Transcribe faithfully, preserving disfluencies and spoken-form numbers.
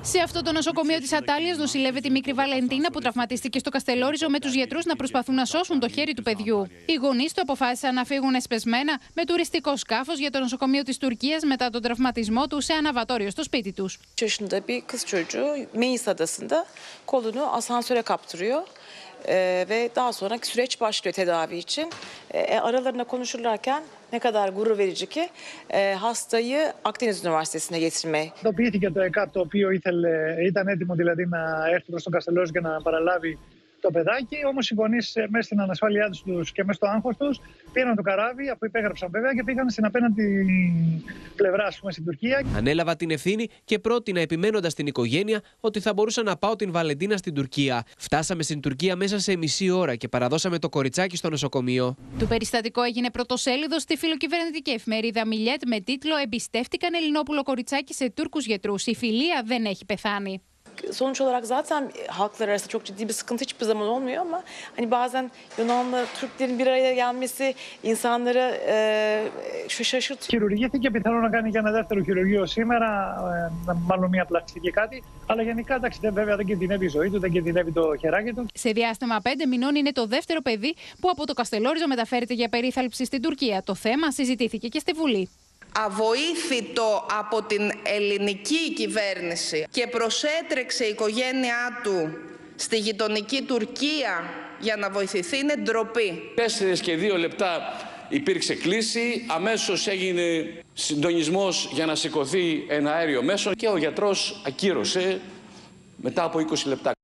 Σε αυτό το νοσοκομείο της Αττάλειας νοσηλεύεται η μικρή Βαλεντίνα που τραυματίστηκε στο Καστελόριζο με τους γιατρούς να προσπαθούν να σώσουν το χέρι του παιδιού. Οι γονείς του αποφάσισαν να φύγουν εσπεσμένα με τουριστικό σκάφος για το νοσοκομείο της Τουρκίας μετά τον τραυματισμό του σε αναβατόριο στο σπίτι τους. Ve daha sonraki süreç başlıyor tedavi için. E, aralarında konuşurlarken ne kadar gurur verici ki e, hastayı Akdeniz Üniversitesi'ne getirme. Εντοπίστηκε το ΕΚΑΠ το οποίο ήθελε, ήταν έτοιμο δηλαδή να έρθει στον Καστελόριζο και να παραλάβει το παιδάκι. Όμως οι γονείς μέσα στην ανασφάλειά τους και μέσα στο άγχος τους πήραν το καράβι, αφού υπέγραψαν βέβαια, και πήγαν στην απέναντι πλευρά, ας πούμε, στην Τουρκία. Ανέλαβα την ευθύνη και πρότεινα, επιμένοντας την οικογένεια, ότι θα μπορούσα να πάω την Βαλεντίνα στην Τουρκία. Φτάσαμε στην Τουρκία μέσα σε μισή ώρα και παραδώσαμε το κοριτσάκι στο νοσοκομείο. Το περιστατικό έγινε πρωτοσέλιδο στη φιλοκυβερνητική εφημερίδα Μιλιέτ με τίτλο «Εμπιστεύτηκαν Ελληνόπουλο κοριτσάκι σε Τούρκους γιατρούς. Η φιλία δεν έχει πεθάνει». Sonuç olarak zaten halklar arasında çok ciddi bir sıkıntı hiçbir zaman olmuyor ama hani bazen Yunanlı Türklerin bir araya gelmesi insanları şaşırtıyor. Χειρουργήθηκε πιθανό να κάνει και ένα δεύτερο χειρουργείο σήμερα, μάλλον μια πλαστική κάτι, αλλά γενικά βέβαια δεν κινδυνεύει η ζωή του, δεν κινδυνεύει το χεράκι του. Σε διάστημα πέντε μηνών είναι το δεύτερο παιδί που από το Καστελόριζο μεταφέρεται για περίθαλψη στην Τουρκία. Το θέμα συζητήθηκε και στη Βουλή. Αβοήθητο από την ελληνική κυβέρνηση και προσέτρεξε η οικογένειά του στη γειτονική Τουρκία για να βοηθηθεί είναι ντροπή. Τέσσερις και δύο λεπτά υπήρξε κλίση, αμέσως έγινε συντονισμός για να σηκωθεί ένα αέριο μέσο και ο γιατρός ακύρωσε μετά από είκοσι λεπτά.